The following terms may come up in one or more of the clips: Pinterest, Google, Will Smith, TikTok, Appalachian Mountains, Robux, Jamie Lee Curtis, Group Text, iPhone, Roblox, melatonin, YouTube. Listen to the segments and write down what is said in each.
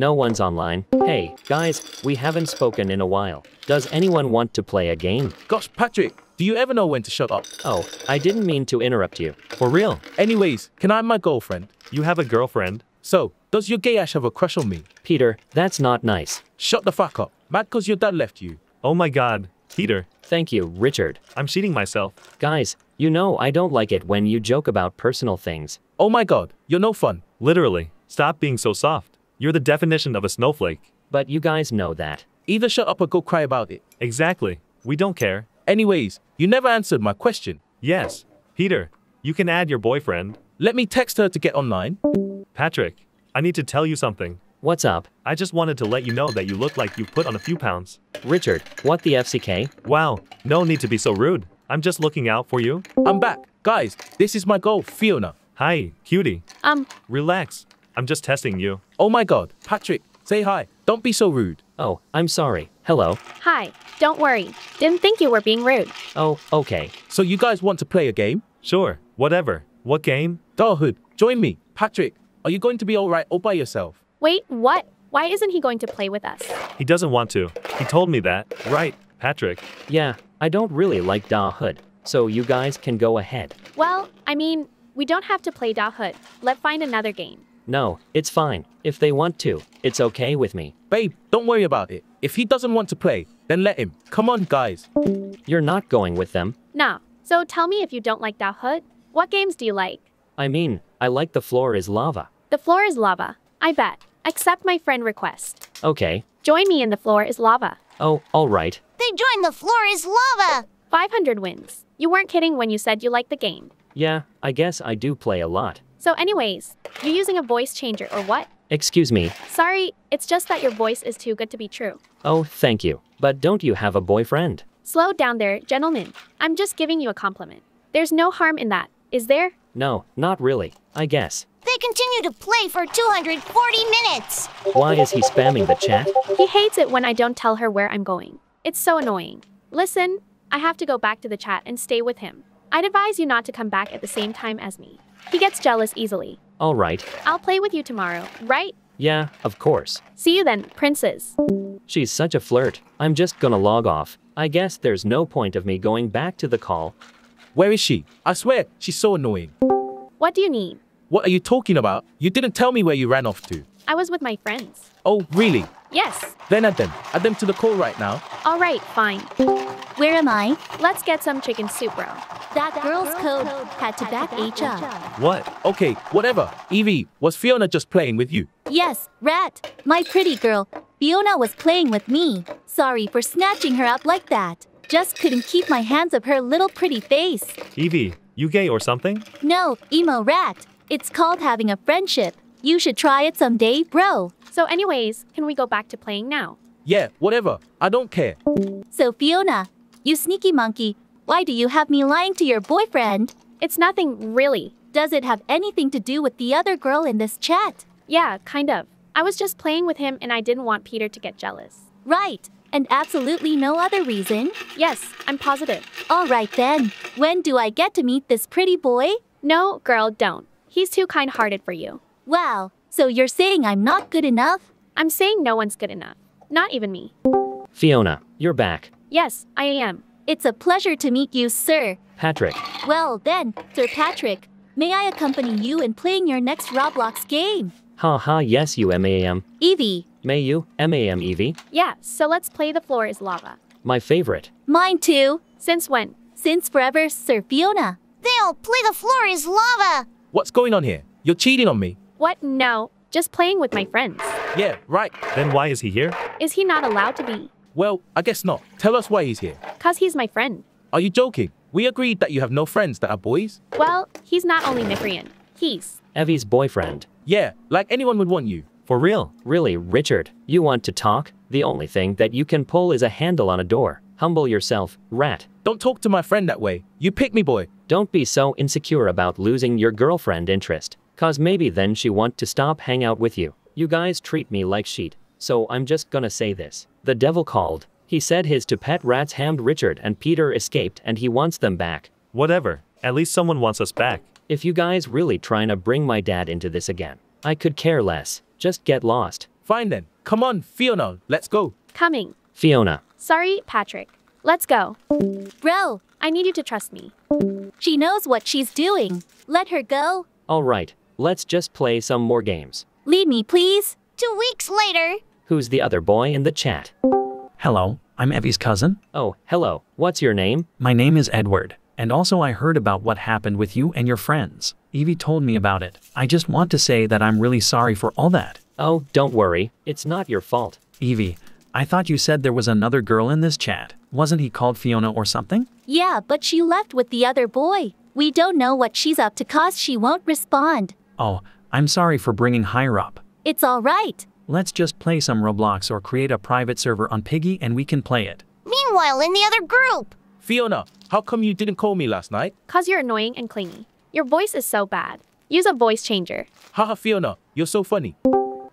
No one's online. Hey, guys, we haven't spoken in a while. Does anyone want to play a game? Gosh, Patrick, do you ever know when to shut up? Oh, I didn't mean to interrupt you. For real. Anyways, can I have my girlfriend? You have a girlfriend? So, does your gay ash have a crush on me? Peter, that's not nice. Shut the fuck up. Mad 'cause your dad left you. Oh my god, Peter. Thank you, Richard. I'm cheating myself. Guys, you know I don't like it when you joke about personal things. Oh my god, you're no fun. Literally, stop being so soft. You're the definition of a snowflake. But you guys know that. Either shut up or go cry about it. Exactly. We don't care. Anyways, you never answered my question. Yes. Peter, you can add your boyfriend. Let me text her to get online. Patrick, I need to tell you something. What's up? I just wanted to let you know that you look like you've put on a few pounds. Richard, what the FCK? Wow, no need to be so rude. I'm just looking out for you. I'm back. Guys, this is my girl, Fiona. Hi, cutie. Relax. I'm just testing you. Oh my god, Patrick, say hi. Don't be so rude. Oh, I'm sorry. Hello. Hi. Don't worry. Didn't think you were being rude. Oh, okay. So you guys want to play a game? Sure. Whatever. What game? Darhood, join me. Patrick, are you going to be alright all by yourself? Wait, what? Why isn't he going to play with us? He doesn't want to. He told me that. Right, Patrick? Yeah, I don't really like Darhood. So you guys can go ahead. Well, I mean, we don't have to play Darhood. Let's find another game. No, it's fine. If they want to, it's okay with me. Babe, don't worry about it. If he doesn't want to play, then let him. Come on, guys. You're not going with them. Nah. So tell me if you don't like Darhood. What games do you like? I mean, I like The Floor is Lava. The Floor is Lava. I bet. Accept my friend request. Okay. Join me in The Floor is Lava. Oh, alright. They joined The Floor is Lava! 500 wins. You weren't kidding when you said you liked the game. Yeah, I guess I do play a lot. So anyways, you're using a voice changer or what? Excuse me. Sorry, it's just that your voice is too good to be true. Oh, thank you. But don't you have a boyfriend? Slow down there, gentlemen. I'm just giving you a compliment. There's no harm in that, is there? No, not really, I guess. They continue to play for 240 minutes. Why is he spamming the chat? He hates it when I don't tell her where I'm going. It's so annoying. Listen, I have to go back to the chat and stay with him. I'd advise you not to come back at the same time as me. He gets jealous easily. All right. I'll play with you tomorrow, right? Yeah, of course. See you then, princess. She's such a flirt. I'm just gonna log off. I guess there's no point of me going back to the call. Where is she? I swear, she's so annoying. What do you need? What are you talking about? You didn't tell me where you ran off to. I was with my friends. Oh, really? Yes. Then add them to the call right now. All right, fine. Where am I? Let's get some chicken soup, bro. That girl's code had to back HR. What? Okay, whatever. Evie, was Fiona just playing with you? Yes, Rat. My pretty girl. Fiona was playing with me. Sorry for snatching her up like that. Just couldn't keep my hands off her little pretty face. Evie, you gay or something? No, emo Rat. It's called having a friendship. You should try it someday, bro. So anyways, can we go back to playing now? Yeah, whatever. I don't care. So Fiona, you sneaky monkey. Why do you have me lying to your boyfriend? It's nothing, really. Does it have anything to do with the other girl in this chat? Yeah, kind of. I was just playing with him and I didn't want Peter to get jealous. Right, and absolutely no other reason? Yes, I'm positive. All right then, when do I get to meet this pretty boy? No, girl, don't. He's too kind-hearted for you. Wow, so you're saying I'm not good enough? I'm saying no one's good enough. Not even me. Fiona, you're back. Yes, I am. It's a pleasure to meet you, Sir Patrick. Well then, Sir Patrick, may I accompany you in playing your next Roblox game? Haha, yes you MAM. Evie. May you MAM Evie? Yeah, so let's play The Floor is Lava. My favorite. Mine too. Since when? Since forever, Sir Fiona. They'll play The Floor is Lava. What's going on here? You're cheating on me. What? No, just playing with my friends. Yeah, right. Then why is he here? Is he not allowed to be? Well, I guess not. Tell us why he's here. 'Cause he's my friend. Are you joking? We agreed that you have no friends that are boys. Well, he's not only Niprian. He's Evie's boyfriend. Yeah, like anyone would want you. For real? Really, Richard, you want to talk? The only thing that you can pull is a handle on a door. Humble yourself, Rat. Don't talk to my friend that way. You pick me, boy. Don't be so insecure about losing your girlfriend interest. 'Cause maybe then she want to stop hang out with you. You guys treat me like sheet. So I'm just gonna say this. The devil called. He said his two pet rats hammed Richard and Peter escaped and he wants them back. Whatever. At least someone wants us back. If you guys really trying to bring my dad into this again, I could care less. Just get lost. Fine then. Come on, Fiona. Let's go. Coming. Fiona. Sorry, Patrick. Let's go. Ro, I need you to trust me. She knows what she's doing. Let her go. All right. Let's just play some more games. Lead me, please. 2 weeks later. Who's the other boy in the chat? Hello. I'm Evie's cousin. Oh, hello. What's your name? My name is Edward. And also I heard about what happened with you and your friends. Evie told me about it. I just want to say that I'm really sorry for all that. Oh, don't worry. It's not your fault. Evie, I thought you said there was another girl in this chat. Wasn't he called Fiona or something? Yeah, but she left with the other boy. We don't know what she's up to cause she won't respond. Oh, I'm sorry for bringing her up. It's all right. Let's just play some Roblox or create a private server on Piggy and we can play it. Meanwhile, in the other group. Fiona, how come you didn't call me last night? Cause you're annoying and clingy. Your voice is so bad. Use a voice changer. Haha, Fiona, you're so funny.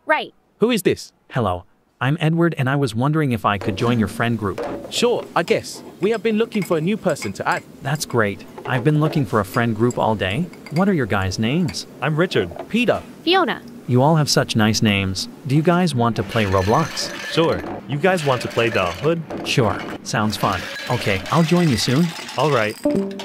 Right. Who is this? Hello, I'm Edward and I was wondering if I could join your friend group. Sure, I guess. We have been looking for a new person to add. That's great. I've been looking for a friend group all day. What are your guys' names? I'm Richard. Peter. Fiona. You all have such nice names. Do you guys want to play Roblox? Sure. You guys want to play the hood? Sure. Sounds fun. Okay, I'll join you soon. All right.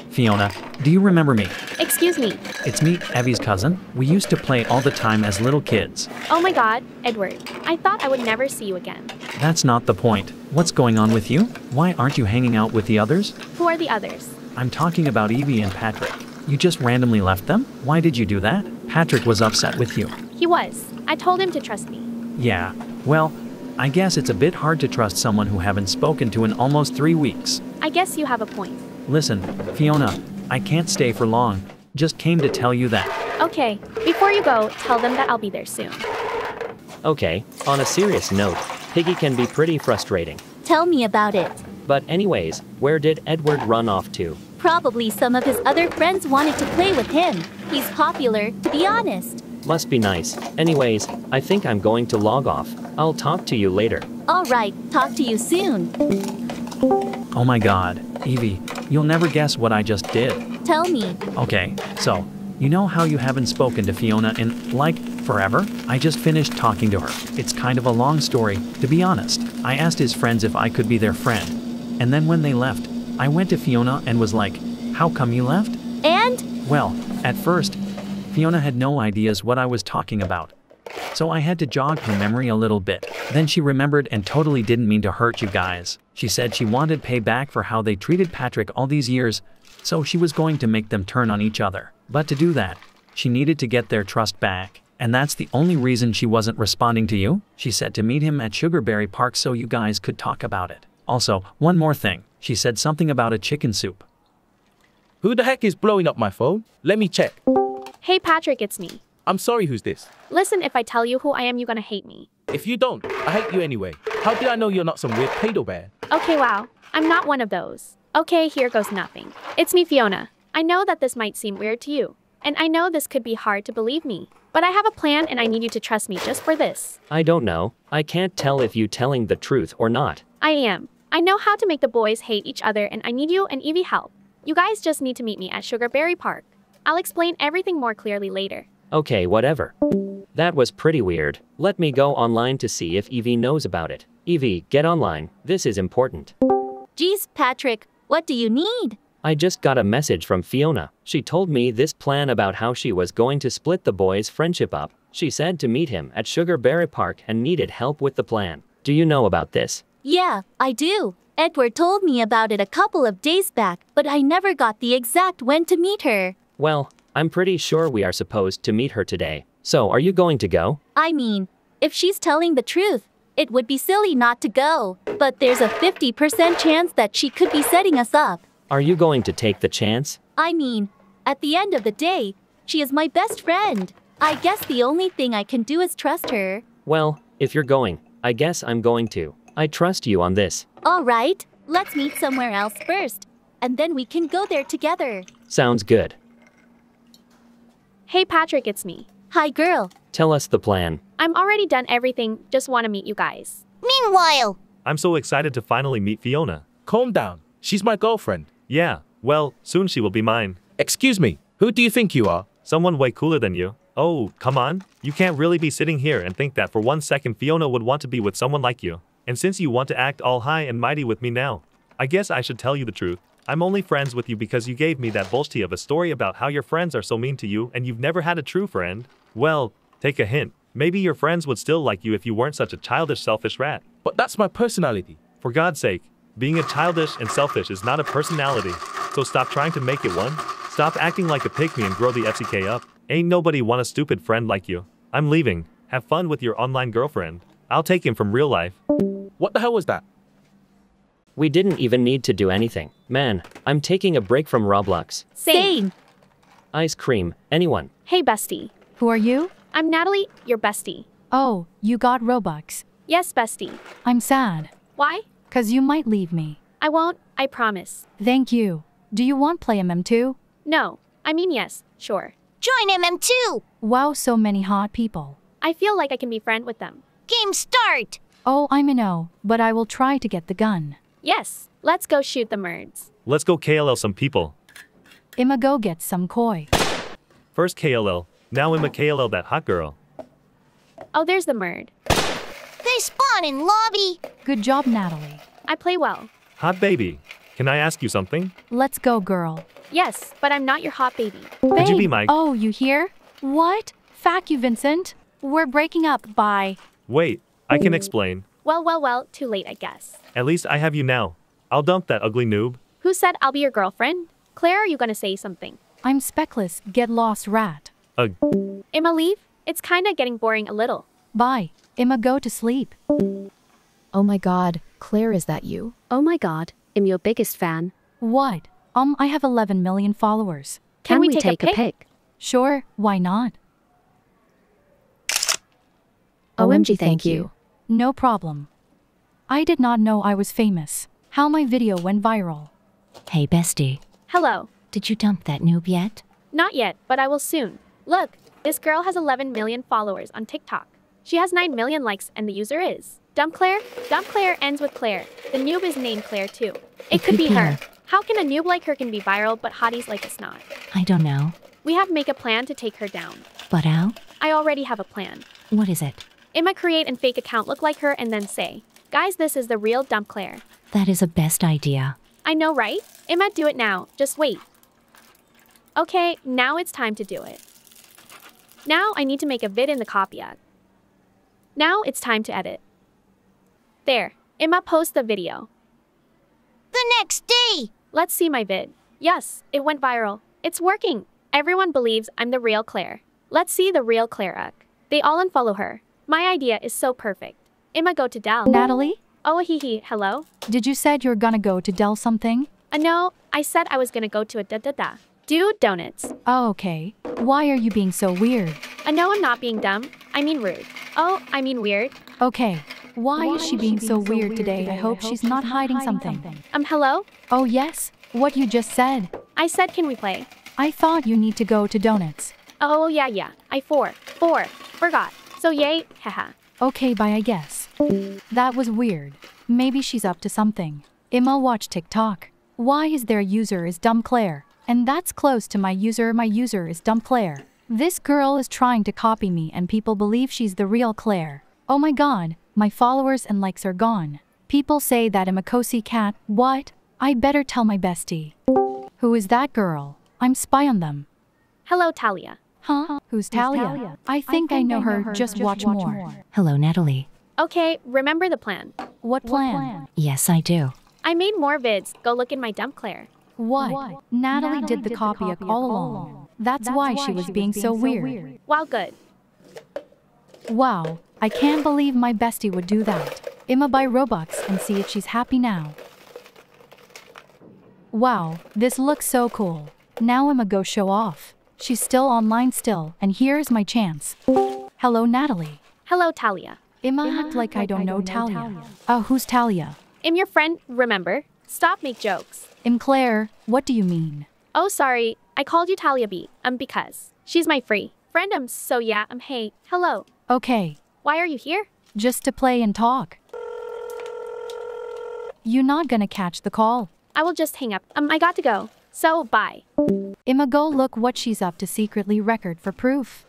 Fiona, do you remember me? Excuse me. It's me, Evie's cousin. We used to play all the time as little kids. Oh my god, Edward. I thought I would never see you again. That's not the point. What's going on with you? Why aren't you hanging out with the others? Who are the others? I'm talking about Evie and Patrick. You just randomly left them? Why did you do that? Patrick was upset with you. He was. I told him to trust me. Yeah. Well, I guess it's a bit hard to trust someone who haven't spoken to in almost 3 weeks. I guess you have a point. Listen, Fiona, I can't stay for long. Just came to tell you that. Okay, before you go, tell them that I'll be there soon. Okay, on a serious note, Piggy can be pretty frustrating. Tell me about it. But anyways, where did Edward run off to? Probably some of his other friends wanted to play with him. He's popular, to be honest. Must be nice. Anyways, I think I'm going to log off. I'll talk to you later. All right, talk to you soon. Oh my god, Evie, you'll never guess what I just did. Tell me. Okay, so, you know how you haven't spoken to Fiona in, like, forever? I just finished talking to her. It's kind of a long story, to be honest. I asked his friends if I could be their friend. And then when they left, I went to Fiona and was like, how come you left? And? Well, at first, Fiona had no ideas what I was talking about. So I had to jog her memory a little bit. Then she remembered and totally didn't mean to hurt you guys. She said she wanted payback for how they treated Patrick all these years, so she was going to make them turn on each other. But to do that, she needed to get their trust back. And that's the only reason she wasn't responding to you. She said to meet him at Sugarberry Park so you guys could talk about it. Also, one more thing. She said something about a chicken soup. Who the heck is blowing up my phone? Let me check. Hey Patrick, it's me. I'm sorry, who's this? Listen, if I tell you who I am, you're gonna hate me. If you don't, I hate you anyway. How did I know you're not some weird pedo bear? Okay, wow. I'm not one of those. Okay, here goes nothing. It's me, Fiona. I know that this might seem weird to you. And I know this could be hard to believe me. But I have a plan and I need you to trust me just for this. I don't know. I can't tell if you're telling the truth or not. I am. I know how to make the boys hate each other and I need you and Evie help. You guys just need to meet me at Sugarberry Park. I'll explain everything more clearly later. Okay, whatever. That was pretty weird. Let me go online to see if Evie knows about it. Evie, get online. This is important. Geez, Patrick, what do you need? I just got a message from Fiona. She told me this plan about how she was going to split the boys' friendship up. She said to meet him at Sugarberry Park and needed help with the plan. Do you know about this? Yeah, I do. Edward told me about it a couple of days back, but I never got the exact when to meet her. Well, I'm pretty sure we are supposed to meet her today. So are you going to go? I mean, if she's telling the truth, it would be silly not to go. But there's a 50% chance that she could be setting us up. Are you going to take the chance? I mean, at the end of the day, she is my best friend. I guess the only thing I can do is trust her. Well, if you're going, I guess I'm going to. I trust you on this. All right, let's meet somewhere else first, and then we can go there together. Sounds good. Hey Patrick, it's me. Hi girl. Tell us the plan. I'm already done everything, just want to meet you guys. Meanwhile, I'm so excited to finally meet Fiona. Calm down, she's my girlfriend. Yeah, well, soon she will be mine. Excuse me, who do you think you are? Someone way cooler than you. Oh, come on. You can't really be sitting here and think that for 1 second Fiona would want to be with someone like you. And since you want to act all high and mighty with me now, I guess I should tell you the truth. I'm only friends with you because you gave me that bullshit of a story about how your friends are so mean to you and you've never had a true friend. Well, take a hint. Maybe your friends would still like you if you weren't such a childish, selfish rat. But that's my personality. For God's sake, being a childish and selfish is not a personality. So stop trying to make it one. Stop acting like a pygmy and grow the FCK up. Ain't nobody want a stupid friend like you. I'm leaving. Have fun with your online girlfriend. I'll take him from real life. What the hell was that? We didn't even need to do anything. Man, I'm taking a break from Roblox. Same. Ice cream, anyone? Hey bestie. Who are you? I'm Natalie, your bestie. Oh, you got Robux. Yes, bestie. I'm sad. Why? Cause you might leave me. I won't, I promise. Thank you. Do you want play MM too? No, I mean yes, sure. Join MM too! Wow, so many hot people. I feel like I can be friend with them. Game start! Oh, I'm an O, but I will try to get the gun. Yes, let's go shoot the merds. Let's go KLL some people. Imma go get some koi. First KLL, now Imma KLL that hot girl. Oh, there's the merd. They spawn in lobby. Good job, Natalie. I play well. Hot baby, can I ask you something? Let's go, girl. Yes, but I'm not your hot baby. Babe. Could you be my... Oh, you hear? What? Fuck you, Vincent. We're breaking up, bye. Wait, I can explain. Well, too late, I guess. At least I have you now. I'll dump that ugly noob. Who said I'll be your girlfriend? Claire, are you gonna say something? I'm speckless, get lost, rat. Ugh. Imma leave? It's kinda getting boring a little. Bye. Imma go to sleep. Oh my god, Claire, is that you? Oh my god, I'm your biggest fan. What? I have 11 million followers. Can we take a pic? Sure, why not? OMG, thank you. No problem. I did not know I was famous. How my video went viral. Hey bestie. Hello. Did you dump that noob yet? Not yet, but I will soon. Look, this girl has 11 million followers on TikTok. She has 9 million likes and the user is... Dump Claire? Dump Claire ends with Claire. The noob is named Claire too. It could be her. How can a noob like her can be viral but hotties like us not? I don't know. We have make a plan to take her down. But how? I already have a plan. What is it? Imma create and fake account look like her and then say, guys, this is the real Dump Claire. That is a best idea. I know, right? Imma, do it now. Just wait. Okay, now it's time to do it. Now I need to make a vid in the copy ad. Now it's time to edit. There, Imma post the video. The next day! Let's see my vid. Yes, it went viral. It's working. Everyone believes I'm the real Claire. Let's see the real Claire. They all unfollow her. My idea is so perfect. Imma go to Dell. Natalie? Oh, hello? Did you said you're gonna go to Dell something? No, I said I was gonna go to a do donuts. Oh, okay. Why are you being so weird? No, I'm not being dumb. I mean rude. Oh, I mean weird. Okay. Why is she being so weird today? I hope she's not hiding something. Hello? Oh, yes. What you just said. I said, can we play? I thought you need to go to donuts. Oh, yeah. I forgot. So yay, haha. Okay, bye, I guess. That was weird. Maybe she's up to something. Imma watch TikTok. Why is their user is Dumb Claire? And that's close to my user. My user is Dumb Claire. This girl is trying to copy me and people believe she's the real Claire. Oh my god, my followers and likes are gone. People say that I'm a cozy cat. What? I better tell my bestie. Who is that girl? I'm spy on them. Hello, Talia. Huh? Who's Talia? I think I know her. Just watch more. Hello, Natalie. Okay, remember the plan. What plan? Yes, I do. I made more vids. Go look in my Dump Claire. What? Natalie did the copy all along. That's why she was being so weird. Wow, good. Wow, I can't believe my bestie would do that. Imma buy Robux and see if she's happy now. Wow, this looks so cool. Now Imma go show off. She's still online still, and here's my chance. Hello, Natalie. Hello, Talia. Imma act like I don't know Talia. Oh, who's Talia? I'm your friend, remember? Stop make jokes. I'm Claire, what do you mean? Oh, sorry, I called you Talia B, because she's my free friend, so yeah, hey, hello. Okay. Why are you here? Just to play and talk. You're not gonna catch the call. I will just hang up, I got to go. So, bye. Imma go look what she's up to secretly record for proof.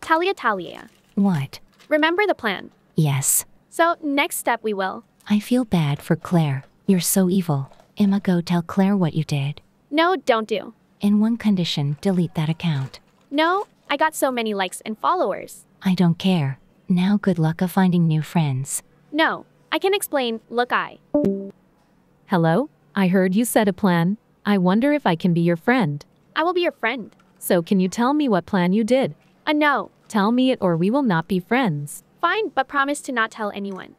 Talia. What? Remember the plan? Yes. So, next step we will. I feel bad for Claire. You're so evil. Emma, go tell Claire what you did. No, don't do. In one condition, delete that account. No, I got so many likes and followers. I don't care. Now good luck of finding new friends. No, I can explain. Look, Hello? I heard you said a plan. I wonder if I can be your friend. I will be your friend. So can you tell me what plan you did? No. Tell me it or we will not be friends. Fine, but promise to not tell anyone.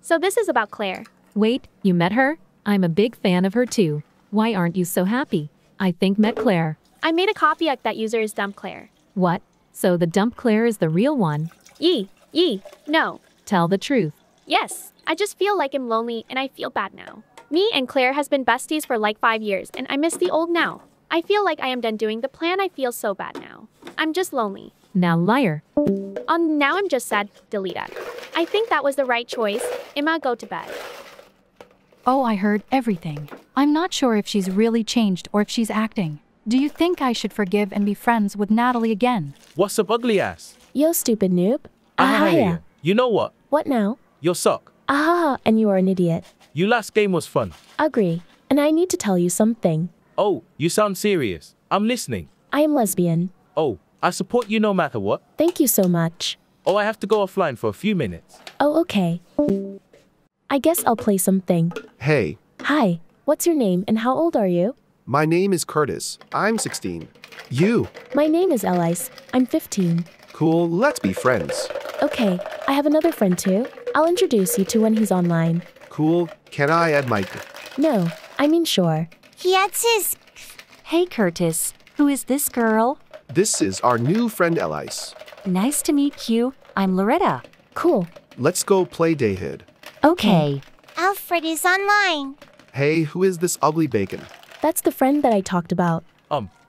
So this is about Claire. Wait, you met her? I'm a big fan of her too. Why aren't you so happy? I think met Claire. I made a copy act that user is dump Claire. What? So the dump Claire is the real one? No. Tell the truth. Yes, I just feel like I'm lonely and I feel bad now. Me and Claire has been besties for like 5 years and I miss the old now. I feel like I am done doing the plan. I feel so bad now. I'm just lonely. Now liar. Now I'm just sad. Delete it. I think that was the right choice. Emma, go to bed. Oh, I heard everything. I'm not sure if she's really changed or if she's acting. Do you think I should forgive and be friends with Natalie again? What's up, ugly ass? Yo, stupid noob. Yeah. You know what? What now? Your sock. And you are an idiot. You last game was fun. Agree. And I need to tell you something. Oh, you sound serious. I'm listening. I am lesbian. Oh, I support you no matter what. Thank you so much. Oh, I have to go offline for a few minutes. Oh, okay. I guess I'll play something. Hey. Hi. What's your name and how old are you? My name is Curtis. I'm 16. You? My name is Elise. I'm 15. Cool. Let's be friends. Okay. I have another friend too. I'll introduce you to when he's online. Cool. Can I add Mike? No. I mean sure. He adds his... Hey, Curtis. Who is this girl? This is our new friend Elise. Nice to meet you. I'm Loretta. Cool. Let's go play Dayhead. Okay. Alfred is online. Hey, who is this ugly bacon? That's the friend that I talked about.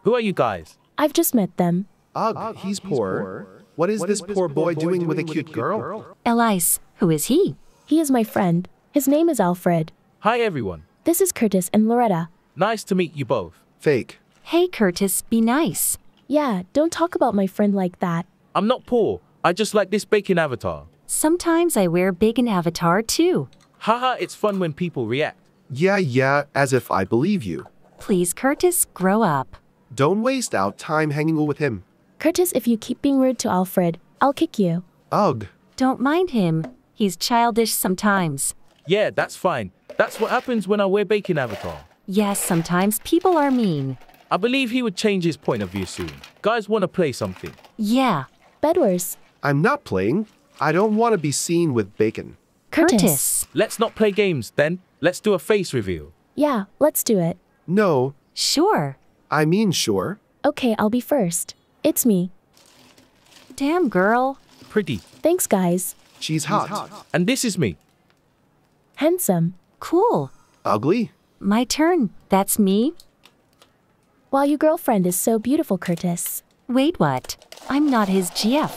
Who are you guys? I've just met them. Ugh, he's poor. What is this poor boy doing with a cute girl? Elise, who is he? He is my friend. His name is Alfred. Hi, everyone. This is Curtis and Loretta. Nice to meet you both. Fake. Hey, Curtis, be nice. Yeah, don't talk about my friend like that. I'm not poor. I just like this bacon avatar. Sometimes I wear bacon avatar too. Haha, it's fun when people react. Yeah, as if I believe you. Please, Curtis, grow up. Don't waste our time hanging out with him. Curtis, if you keep being rude to Alfred, I'll kick you. Ugh. Don't mind him. He's childish sometimes. Yeah, that's fine. That's what happens when I wear bacon avatar. Yes, sometimes people are mean. I believe he would change his point of view soon. Guys want to play something. Yeah. Bedwars. I'm not playing. I don't want to be seen with bacon. Curtis. Let's not play games then. Let's do a face reveal. Yeah, let's do it. No. Sure. I mean sure. Okay, I'll be first. It's me. Damn girl. Pretty. Thanks guys. She's hot. And this is me. Handsome. Cool. Ugly. My turn. That's me. Wow, your girlfriend is so beautiful, Curtis. Wait, what? I'm not his GF.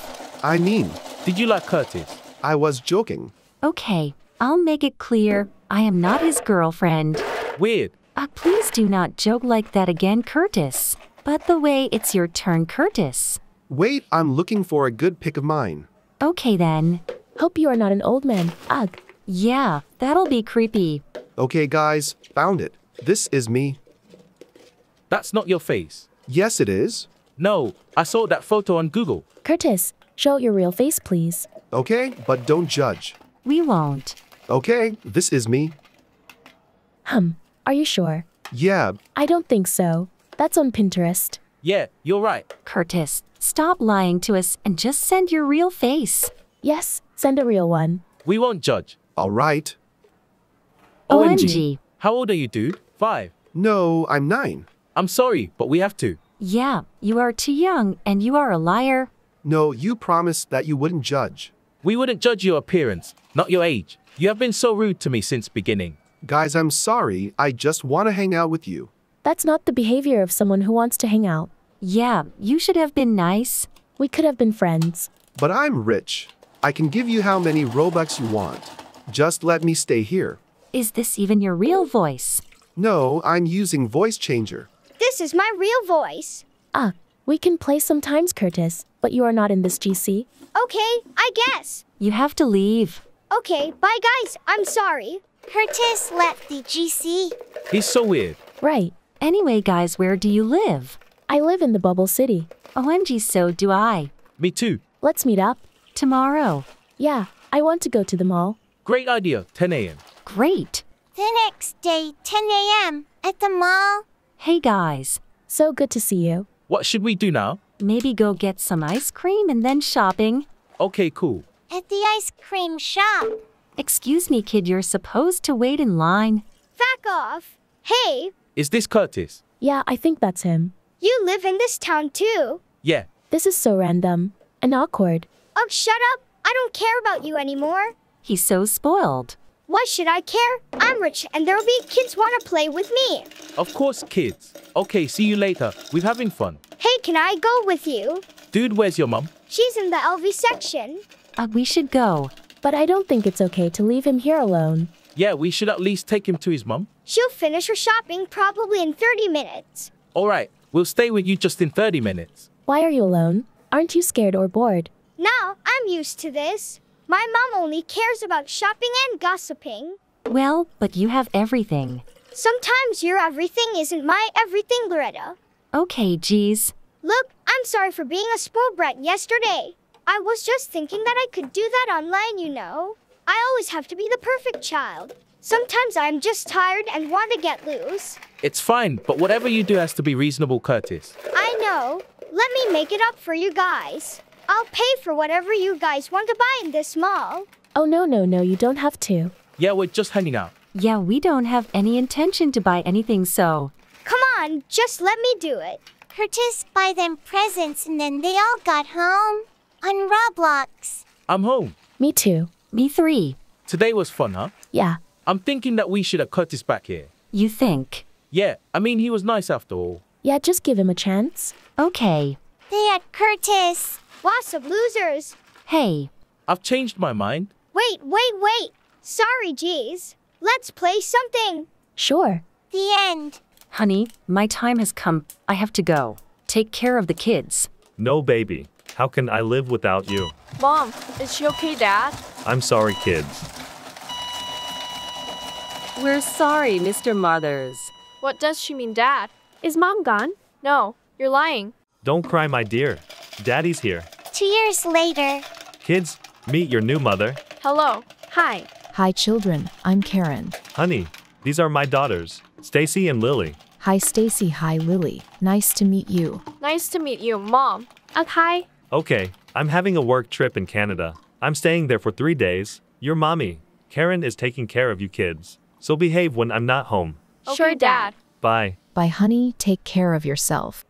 I mean. Did you like Curtis? I was joking. Okay, I'll make it clear. I am not his girlfriend. Weird. Please do not joke like that again, Curtis. But the way it's your turn, Curtis. Wait, I'm looking for a good pick of mine. Okay, then. Hope you are not an old man. Ugh. Yeah, that'll be creepy. Okay, guys, found it. This is me. That's not your face. Yes, it is. No, I saw that photo on Google. Curtis, show your real face, please. Okay, but don't judge. We won't. Okay, this is me. Are you sure? Yeah. I don't think so. That's on Pinterest. Yeah, you're right. Curtis, stop lying to us and just send your real face. Yes, send a real one. We won't judge. All right. OMG. How old are you, dude? 5. No, I'm 9. I'm sorry, but we have to. Yeah, you are too young and you are a liar. No, you promised that you wouldn't judge. We wouldn't judge your appearance, not your age. You have been so rude to me since beginning. Guys, I'm sorry. I just want to hang out with you. That's not the behavior of someone who wants to hang out. Yeah, you should have been nice. We could have been friends. But I'm rich. I can give you how many Robux you want. Just let me stay here. Is this even your real voice? No, I'm using voice changer. This is my real voice. We can play sometimes, Curtis. but you are not in this GC. Okay, I guess. You have to leave. Okay, bye guys, I'm sorry. Curtis left the GC. He's so weird. Right. Anyway guys, where do you live? I live in the Bubble City. OMG, so do I. Me too. Let's meet up. Tomorrow. Yeah, I want to go to the mall. Great idea, 10 a.m. Great. The next day, 10 a.m. at the mall. Hey guys. So good to see you. What should we do now? Maybe go get some ice cream and then shopping. Okay, cool. At the ice cream shop. Excuse me, kid, you're supposed to wait in line. Back off. Hey. Is this Curtis? Yeah, I think that's him. You live in this town too. Yeah. This is so random and awkward. Oh, shut up. I don't care about you anymore. He's so spoiled. Why should I care? I'm rich and there'll be kids want to play with me. Of course, kids. Okay, see you later. We're having fun. Hey, can I go with you? Dude, where's your mom? She's in the LV section. We should go. But I don't think it's okay to leave him here alone. Yeah, we should at least take him to his mom. She'll finish her shopping probably in 30 minutes. All right, we'll stay with you just in 30 minutes. Why are you alone? Aren't you scared or bored? No, I'm used to this. My mom only cares about shopping and gossiping. Well, but you have everything. Sometimes your everything isn't my everything, Loretta. Okay, geez. Look, I'm sorry for being a spoil brat yesterday. I was just thinking that I could do that online, you know. I always have to be the perfect child. Sometimes I'm just tired and want to get loose. It's fine, but whatever you do has to be reasonable, Curtis. I know. Let me make it up for you guys. I'll pay for whatever you guys want to buy in this mall. Oh, no, you don't have to. Yeah, we're just hanging out. Yeah, we don't have any intention to buy anything, so... Come on, just let me do it. Curtis buy them presents and then they all got home. On Roblox. I'm home. Me too. Me three. Today was fun, huh? Yeah. I'm thinking that we should have Curtis back here. You think? Yeah, I mean he was nice after all. Yeah, just give him a chance. Okay. They had Curtis. Lots of losers. Hey. I've changed my mind. Wait. Sorry, geez. Let's play something. Sure. The end. Honey, my time has come. I have to go. Take care of the kids. No, baby. How can I live without you? Mom, is she okay, Dad? I'm sorry, kids. We're sorry, Mr. Mothers. What does she mean, Dad? Is Mom gone? No, you're lying. Don't cry, my dear. Daddy's here. 2 years later. Kids, meet your new mother. Hello. Hi. Hi, children. I'm Karen. Honey, these are my daughters, Stacy and Lily. Hi, Stacy. Hi, Lily. Nice to meet you. Nice to meet you, Mom. Hi. Okay, I'm having a work trip in Canada. I'm staying there for 3 days. Your mommy, Karen, is taking care of you kids. So behave when I'm not home. Okay, sure, Dad. Bye. Bye, honey. Take care of yourself.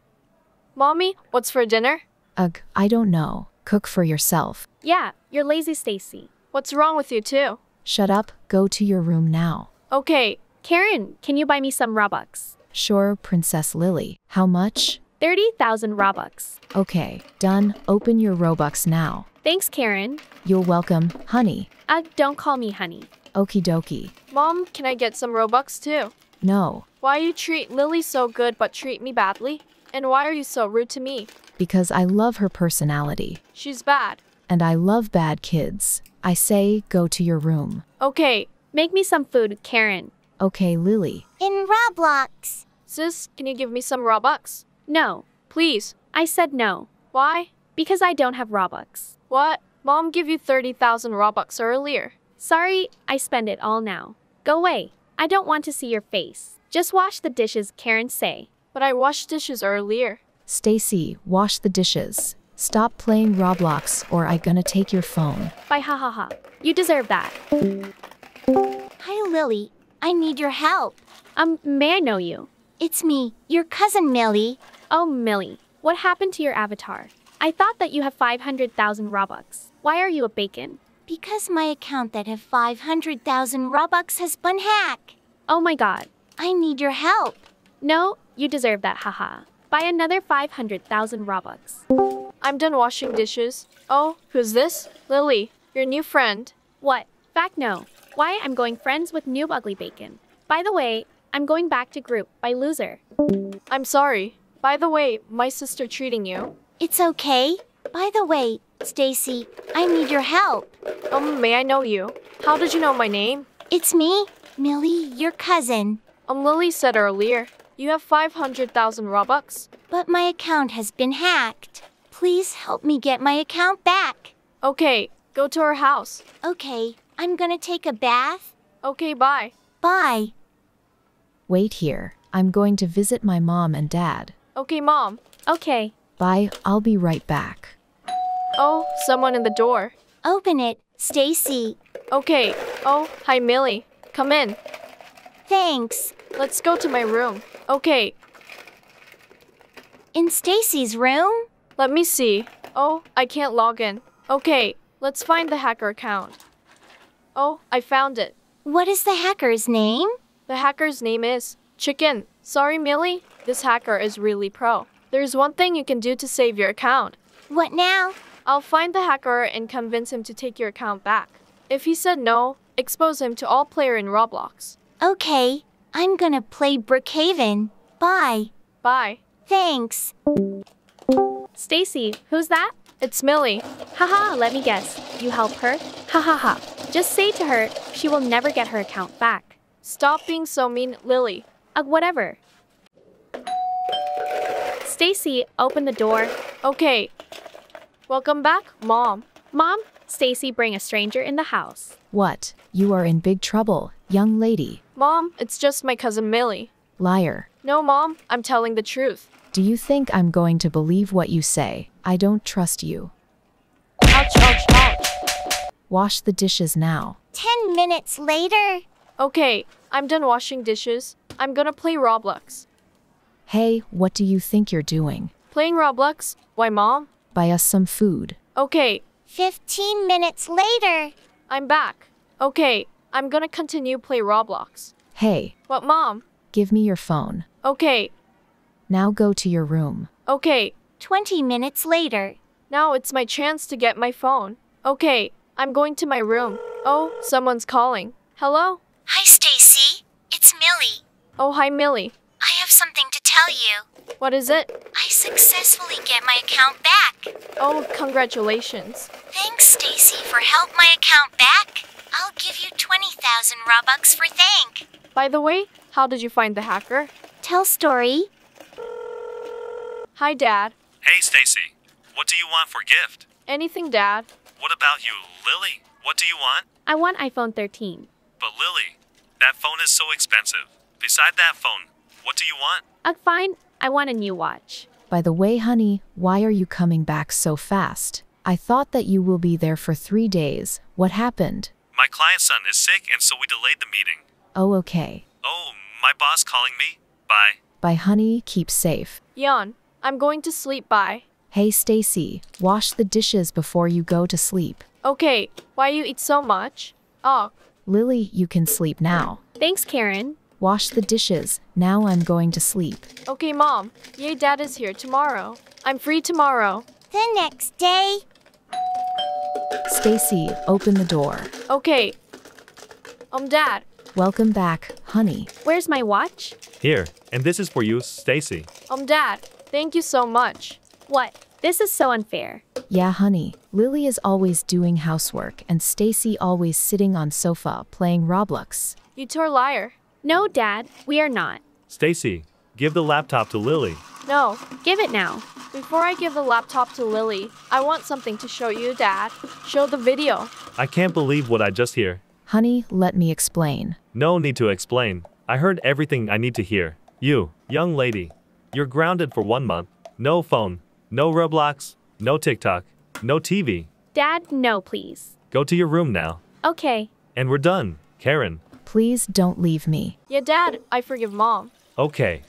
Mommy, what's for dinner? Ugh, I don't know. Cook for yourself. Yeah, you're lazy, Stacy. What's wrong with you, too? Shut up. Go to your room now. Okay. Karen, can you buy me some Robux? Sure, Princess Lily. How much? 30,000 Robux. Okay, done. Open your Robux now. Thanks, Karen. You're welcome, honey. Don't call me honey. Okie dokie. Mom, can I get some Robux too? No. Why you treat Lily so good but treat me badly? And why are you so rude to me? Because I love her personality. She's bad. And I love bad kids. I say, go to your room. Okay, make me some food, Karen. Okay, Lily. In Roblox. Sis, can you give me some Robux? No, please. I said no. Why? Because I don't have Robux. What? Mom gave you 30,000 Robux earlier. Sorry, I spend it all now. Go away. I don't want to see your face. Just wash the dishes, Karen say. But I washed dishes earlier. Stacy, wash the dishes. Stop playing Roblox or I gonna take your phone. Bye, ha ha ha. You deserve that. Hi, Lily. I need your help. May I know you? It's me, your cousin Millie. Oh, Millie, what happened to your avatar? I thought that you have 500,000 Robux. Why are you a bacon? Because my account that have 500,000 Robux has been hacked. Oh my god. I need your help. No, you deserve that, haha. Buy another 500,000 Robux. I'm done washing dishes. Oh, who's this? Lily, your new friend. What? Fact no. Why I'm going friends with Noob Ugly Bacon. By the way, I'm going back to group by loser. I'm sorry. By the way, my sister treating you. It's okay. By the way, Stacy, I need your help. May I know you? How did you know my name? It's me, Millie, your cousin. Lily said earlier, you have 500,000 Robux. But my account has been hacked. Please help me get my account back. Okay, go to her house. Okay, I'm gonna take a bath. Okay, bye. Bye. Wait here. I'm going to visit my mom and dad. Okay, Mom. Okay. Bye. I'll be right back. Oh, someone in the door. Open it, Stacy. Okay. Oh, hi, Millie. Come in. Thanks. Let's go to my room. Okay. In Stacy's room? Let me see. Oh, I can't log in. Okay, let's find the hacker account. Oh, I found it. What is the hacker's name? The hacker's name is Chicken. Sorry, Millie. This hacker is really pro. There's one thing you can do to save your account. What now? I'll find the hacker and convince him to take your account back. If he said no, expose him to all players in Roblox. Okay, I'm gonna play Brookhaven. Bye. Bye. Thanks. Stacy, who's that? It's Millie. Haha, let me guess. You help her? Ha ha ha. Just say to her, she will never get her account back. Stop being so mean, Lily. Whatever. Stacy, open the door. Okay. Welcome back, Mom. Mom, Stacy, bring a stranger in the house. What? You are in big trouble, young lady. Mom, it's just my cousin Millie. Liar. No, Mom, I'm telling the truth. Do you think I'm going to believe what you say? I don't trust you. Ouch, ouch, ouch. Wash the dishes now. 10 minutes later. Okay, I'm done washing dishes. I'm gonna play Roblox. Hey, what do you think you're doing? Playing Roblox? Why, Mom? Buy us some food. Okay. 15 minutes later. I'm back. Okay, I'm gonna continue play Roblox. Hey. What, Mom? Give me your phone. Okay. Now go to your room. Okay. 20 minutes later. Now it's my chance to get my phone. Okay, I'm going to my room. Oh, someone's calling. Hello? Hi, Stacy. It's Millie. Oh, hi, Millie. I have something to tell you. What is it? I successfully get my account back. Oh, congratulations. Thanks, Stacy, for help my account back. I'll give you 20,000 Robux for thank. By the way, how did you find the hacker? Tell story. Hi, Dad. Hey, Stacy. What do you want for gift? Anything, Dad. What about you, Lily? What do you want? I want iPhone 13. But Lily, that phone is so expensive. Beside that phone, what do you want? Fine. I want a new watch. By the way, honey, why are you coming back so fast? I thought that you will be there for 3 days. What happened? My client's son is sick and so we delayed the meeting. Oh, okay. Oh, my boss calling me. Bye. Bye, honey. Keep safe. Yon, I'm going to sleep. Bye. Hey, Stacy, wash the dishes before you go to sleep. Okay, why you eat so much? Oh. Lily, you can sleep now. Thanks, Karen. Wash the dishes. Now I'm going to sleep. Okay, Mom. Yay, Dad is here tomorrow. I'm free tomorrow. The next day. Stacy, open the door. Okay. Dad. Welcome back, honey. Where's my watch? Here, and this is for you, Stacy. Dad, thank you so much. What? This is so unfair. Yeah, honey. Lily is always doing housework and Stacy always sitting on sofa playing Roblox. You two are liar. No, Dad, we are not. Stacy, give the laptop to Lily. No, give it now. Before I give the laptop to Lily, I want something to show you, Dad. Show the video. I can't believe what I just heard. Honey, let me explain. No need to explain. I heard everything I need to hear. You, young lady, you're grounded for 1 month. No phone, no Roblox, no TikTok, no TV. Dad, no, please. Go to your room now. Okay. And we're done, Karen. Please don't leave me. Yeah, Dad, I forgive Mom. Okay.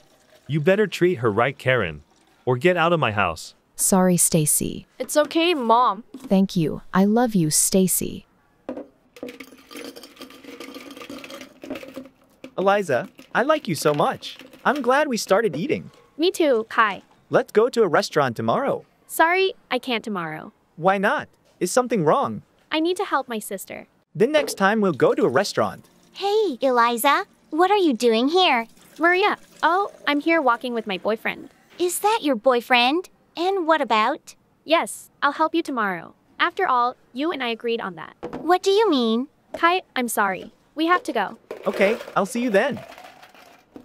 You better treat her right, Karen, or get out of my house. Sorry, Stacy. It's okay, Mom. Thank you. I love you, Stacy. Eliza, I like you so much. I'm glad we started eating. Me too, Kai. Let's go to a restaurant tomorrow. Sorry, I can't tomorrow. Why not? Is something wrong? I need to help my sister. The next time we'll go to a restaurant. Hey, Eliza, what are you doing here? Maria, I'm here walking with my boyfriend. Is that your boyfriend? And what about? Yes, I'll help you tomorrow. After all, you and I agreed on that. What do you mean? Kai, I'm sorry. We have to go. Okay, I'll see you then.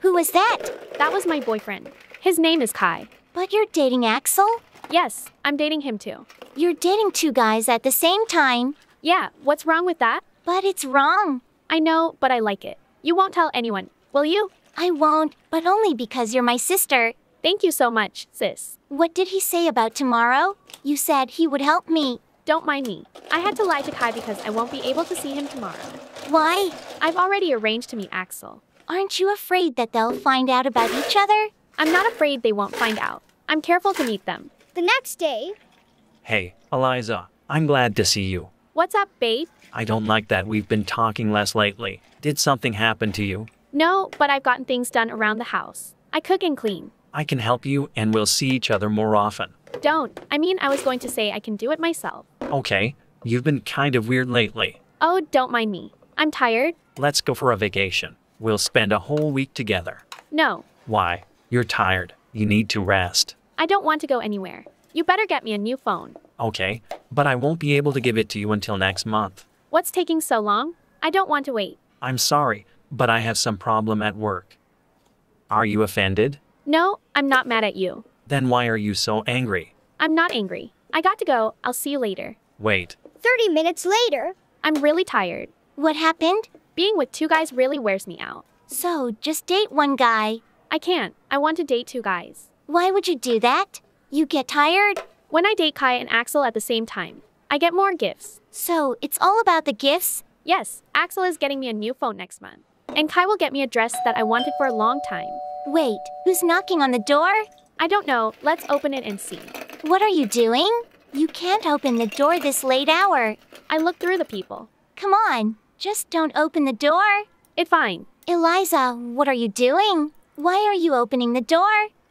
Who was that? That was my boyfriend. His name is Kai. But you're dating Axel? Yes, I'm dating him too. You're dating two guys at the same time? Yeah, what's wrong with that? But it's wrong. I know, but I like it. You won't tell anyone, will you? I won't, but only because you're my sister. Thank you so much, sis. What did he say about tomorrow? You said he would help me. Don't mind me. I had to lie to Kai because I won't be able to see him tomorrow. Why? I've already arranged to meet Axel. Aren't you afraid that they'll find out about each other? I'm not afraid they won't find out. I'm careful to meet them. The next day... Hey, Eliza. I'm glad to see you. What's up, babe? I don't like that we've been talking less lately. Did something happen to you? No, but I've gotten things done around the house. I cook and clean. I can help you and we'll see each other more often. Don't. I mean, I was going to say I can do it myself. Okay. You've been kind of weird lately. Oh, don't mind me. I'm tired. Let's go for a vacation. We'll spend a whole week together. No. Why? You're tired. You need to rest. I don't want to go anywhere. You better get me a new phone. Okay, but I won't be able to give it to you until next month. What's taking so long? I don't want to wait. I'm sorry, but I have some problem at work. Are you offended? No, I'm not mad at you. Then why are you so angry? I'm not angry. I got to go. I'll see you later. Wait. 30 minutes later. I'm really tired. What happened? Being with two guys really wears me out. So, just date one guy. I can't. I want to date two guys. Why would you do that? You get tired? When I date Kai and Axel at the same time, I get more gifts. So, it's all about the gifts? Yes. Axel is getting me a new phone next month. And Kai will get me a dress that I wanted for a long time. Wait, who's knocking on the door? I don't know. Let's open it and see. What are you doing? You can't open the door this late hour. I looked through the people. Come on, just don't open the door. It's fine. Eliza, what are you doing? Why are you opening the door?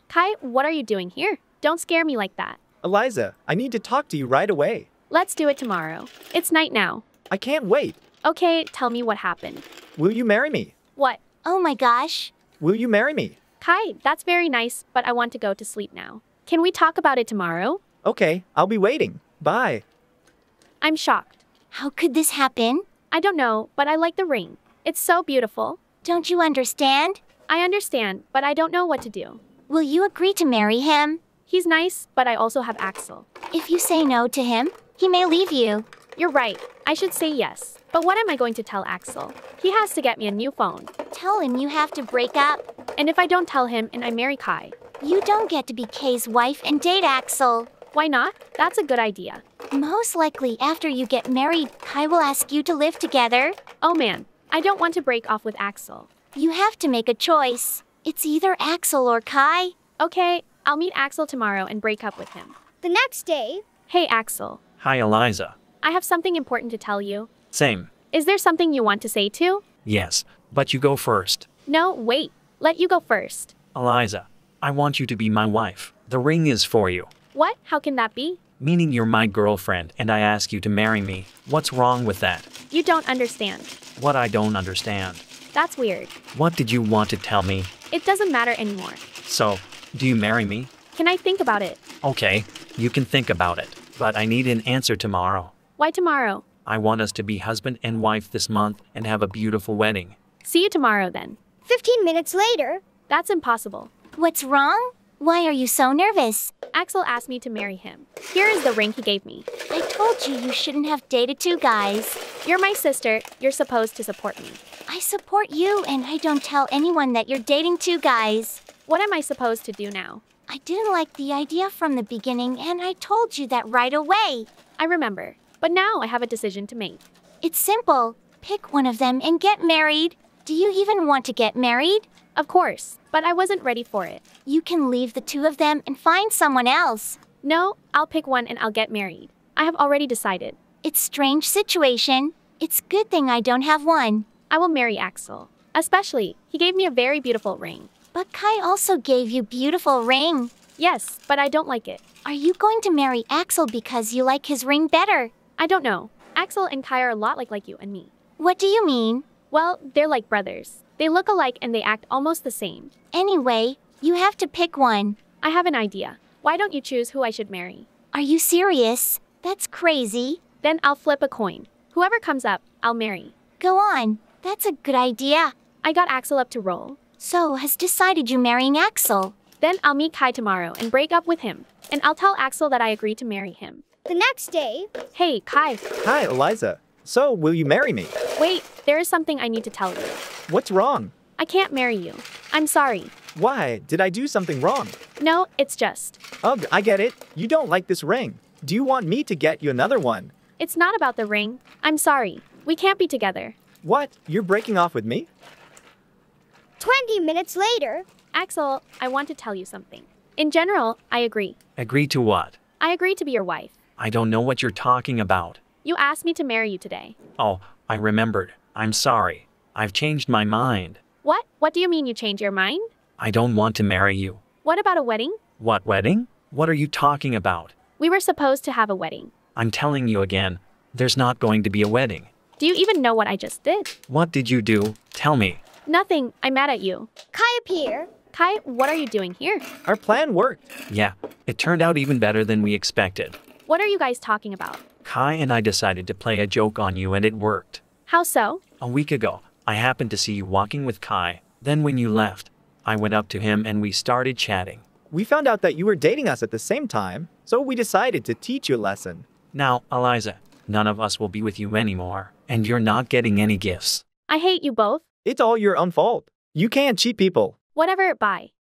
Kai, what are you doing here? Don't scare me like that. Eliza, I need to talk to you right away. Let's do it tomorrow. It's night now. I can't wait. Okay, tell me what happened. Will you marry me? What? Oh my gosh. Will you marry me? Kai, that's very nice, but I want to go to sleep now. Can we talk about it tomorrow? Okay, I'll be waiting. Bye. I'm shocked. How could this happen? I don't know, but I like the ring. It's so beautiful. Don't you understand? I understand, but I don't know what to do. Will you agree to marry him? He's nice, but I also have Axel. If you say no to him, he may leave you. You're right. I should say yes. But what am I going to tell Axel? He has to get me a new phone. Tell him you have to break up. And if I don't tell him and I marry Kai? You don't get to be Kai's wife and date Axel. Why not? That's a good idea. Most likely after you get married, Kai will ask you to live together. Oh man, I don't want to break off with Axel. You have to make a choice. It's either Axel or Kai. Okay, I'll meet Axel tomorrow and break up with him. The next day... Hey, Axel. Hi, Eliza. I have something important to tell you. Same. Is there something you want to say too? Yes, but you go first. No, wait. Let you go first. Eliza, I want you to be my wife. The ring is for you. What? How can that be? Meaning you're my girlfriend and I ask you to marry me. What's wrong with that? You don't understand. What I don't understand? That's weird. What did you want to tell me? It doesn't matter anymore. So, do you marry me? Can I think about it? Okay, you can think about it, but I need an answer tomorrow. Why tomorrow? I want us to be husband and wife this month and have a beautiful wedding. See you tomorrow then. 15 minutes later. That's impossible. What's wrong? Why are you so nervous? Axel asked me to marry him. Here is the ring he gave me. I told you you shouldn't have dated two guys. You're my sister. You're supposed to support me. I support you and I don't tell anyone that you're dating two guys. What am I supposed to do now? I didn't like the idea from the beginning and I told you that right away. I remember. But now I have a decision to make. It's simple. Pick one of them and get married. Do you even want to get married? Of course, but I wasn't ready for it. You can leave the two of them and find someone else. No, I'll pick one and I'll get married. I have already decided. It's a strange situation. It's a good thing I don't have one. I will marry Axel. Especially, he gave me a very beautiful ring. But Kai also gave you a beautiful ring. Yes, but I don't like it. Are you going to marry Axel because you like his ring better? I don't know. Axel and Kai are a lot like you and me. What do you mean? Well, they're like brothers. They look alike and they act almost the same. Anyway, you have to pick one. I have an idea. Why don't you choose who I should marry? Are you serious? That's crazy. Then I'll flip a coin. Whoever comes up, I'll marry. Go on. That's a good idea. I got Axel up to roll. So has decided you marrying Axel. Then I'll meet Kai tomorrow and break up with him. And I'll tell Axel that I agree to marry him. The next day... Hey, Kai. Hi, Eliza. So, will you marry me? Wait, there is something I need to tell you. What's wrong? I can't marry you. I'm sorry. Why? Did I do something wrong? No, it's just... Ugh, I get it. You don't like this ring. Do you want me to get you another one? It's not about the ring. I'm sorry. We can't be together. What? You're breaking off with me? 20 minutes later... Axel, I want to tell you something. In general, I agree. Agree to what? I agree to be your wife. I don't know what you're talking about. You asked me to marry you today. Oh, I remembered. I'm sorry. I've changed my mind. What? What do you mean you change your mind? I don't want to marry you. What about a wedding? What wedding? What are you talking about? We were supposed to have a wedding. I'm telling you again, there's not going to be a wedding. Do you even know what I just did? What did you do? Tell me. Nothing. I'm mad at you. Kai appear. Kai, what are you doing here? Our plan worked. Yeah, it turned out even better than we expected. What are you guys talking about? Kai and I decided to play a joke on you and it worked. How so? A week ago, I happened to see you walking with Kai. Then when you left, I went up to him and we started chatting. We found out that you were dating us at the same time, so we decided to teach you a lesson. Now, Eliza, none of us will be with you anymore, and you're not getting any gifts. I hate you both. It's all your own fault. You can't cheat people. Whatever, bye.